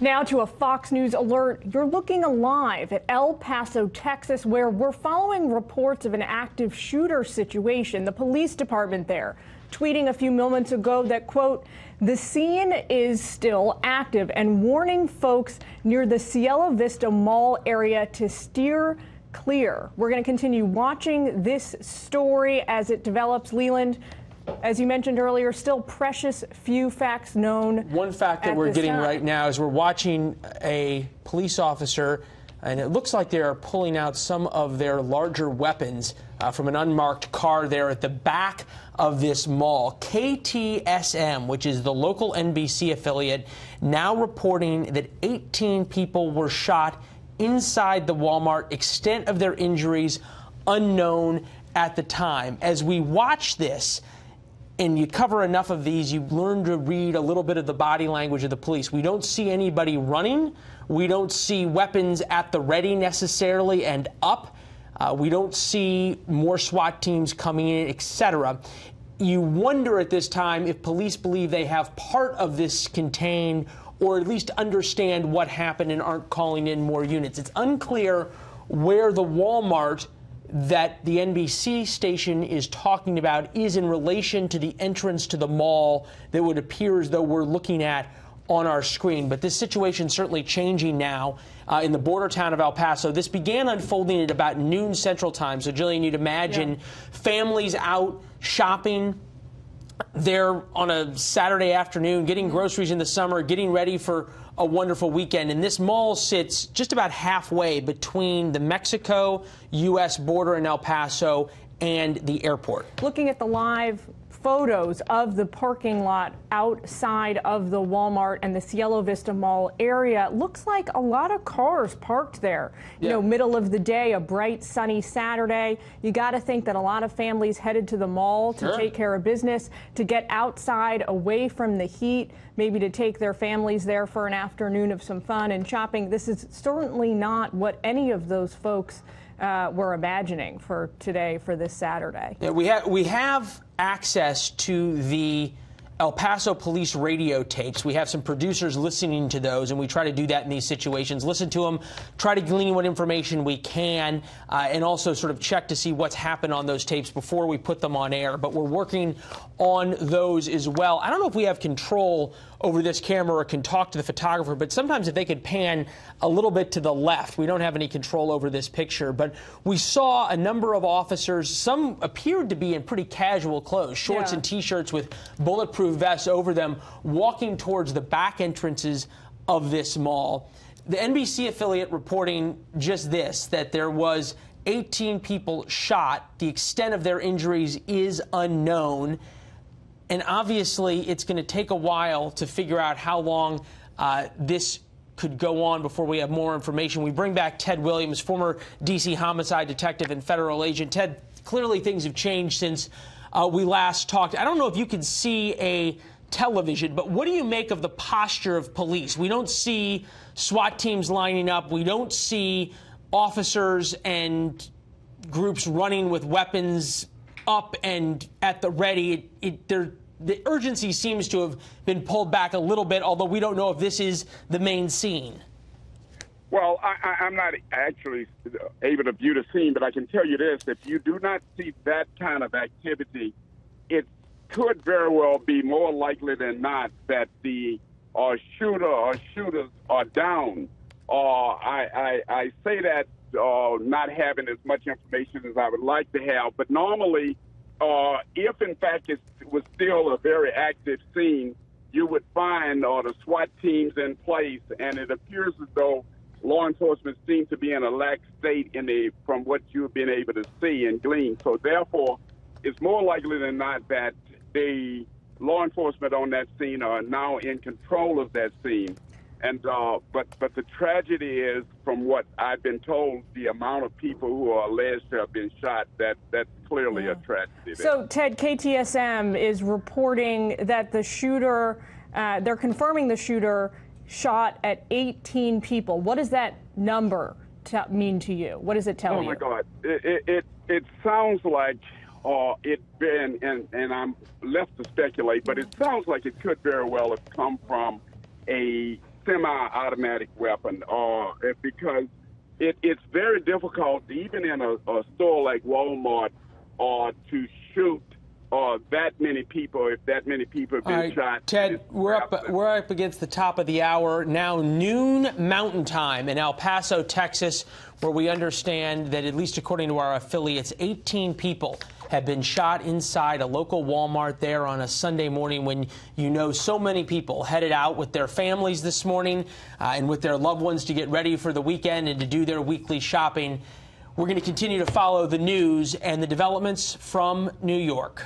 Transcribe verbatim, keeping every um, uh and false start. Now to a Fox News alert. You're looking alive at El Paso, Texas, where we're following reports of an active shooter situation. The police department there tweeting a few moments ago that, quote, the scene is still active and warning folks near the Cielo Vista Mall area to steer clear. We're going to continue watching this story as it develops. Leland, as you mentioned earlier, still precious few facts known. One fact that we're getting right now is we're watching a police officer, and it looks like they are pulling out some of their larger weapons uh, from an unmarked car there at the back of this mall. K T S M, which is the local N B C affiliate, now reporting that eighteen people were shot inside the Walmart. Extent of their injuries unknown at the time. As we watch this, and you cover enough of these, you learn to read a little bit of the body language of the police. We don't see anybody running. We don't see weapons at the ready necessarily and up. Uh, we don't see more SWAT teams coming in, et cetera. You wonder at this time if police believe they have part of this contained or at least understand what happened and aren't calling in more units. It's unclear where the Walmart that the N B C station is talking about is in relation to the entrance to the mall that would appear as though we're looking at on our screen. But this situation certainly changing now uh, in the border town of El Paso. This began unfolding at about noon Central Time. So, Jillian, you'd imagine yeah. families out shopping there on a Saturday afternoon, getting groceries in the summer, getting ready for a wonderful weekend. And this mall sits just about halfway between the Mexico U S border in El Paso and the airport. Looking at the live photos of the parking lot outside of the Walmart and the Cielo Vista Mall area, looks like a lot of cars parked there. You yeah. know, middle of the day, a bright sunny Saturday. You got to think that a lot of families headed to the mall to sure. take care of business, to get outside away from the heat, maybe to take their families there for an afternoon of some fun and shopping. This is certainly not what any of those folks Uh, we're imagining for today, for this Saturday. Yeah, we have we have access to the El Paso police radio tapes. We have some producers listening to those, and we try to do that in these situations. Listen to them, try to glean what information we can, uh, and also sort of check to see what's happened on those tapes before we put them on air. But we're working on those as well. I don't know if we have control over this camera or can talk to the photographer, but sometimes if they could pan a little bit to the left, we don't have any control over this picture. But we saw a number of officers, some appeared to be in pretty casual clothes, shorts yeah. and T-shirts with bulletproof vests over them, walking towards the back entrances of this mall. The N B C affiliate reporting just this, that there was eighteen people shot. The extent of their injuries is unknown. And obviously, it's going to take a while to figure out how long uh, this could go on before we have more information. We bring back Ted Williams, former D C homicide detective and federal agent. Ted, clearly things have changed since Uh, we last talked. I don't know if you can see a television, but what do you make of the posture of police? We don't see SWAT teams lining up. We don't see officers and groups running with weapons up and at the ready. It, it, the urgency seems to have been pulled back a little bit, although we don't know if this is the main scene. Well, I, I, I'm not actually able to view the scene, but I can tell you this. If you do not see that kind of activity, it could very well be more likely than not that the uh, shooter or shooters are down. Uh, I, I, I say that uh, not having as much information as I would like to have, but normally, uh, if in fact it was still a very active scene, you would find uh, the SWAT teams in place, and it appears as though law enforcement seems to be in a lax state in the, from what you've been able to see and glean. So therefore, it's more likely than not that the law enforcement on that scene are now in control of that scene. And uh, but but the tragedy is, from what I've been told, the amount of people who are alleged to have been shot, that that's clearly yeah. a tragedy. So, Ted, K T S M is reporting that the shooter, uh, they're confirming the shooter shot at eighteen people. What does that number t mean to you? What does it tell you? Oh my you? God! It, it it it sounds like, uh, it been and and I'm left to speculate, but it sounds like it could very well have come from a semi-automatic weapon, uh, because it, it's very difficult, even in a, a store like Walmart, uh, to shoot uh, that many people if that many people have been right, shot. Ted, we're up, we're up against the top of the hour. Now noon Mountain Time in El Paso, Texas, where we understand that, at least according to our affiliates, eighteen people have been shot inside a local Walmart there on a Sunday morning, when you know so many people headed out with their families this morning uh, and with their loved ones to get ready for the weekend and to do their weekly shopping. We're going to continue to follow the news and the developments from New York.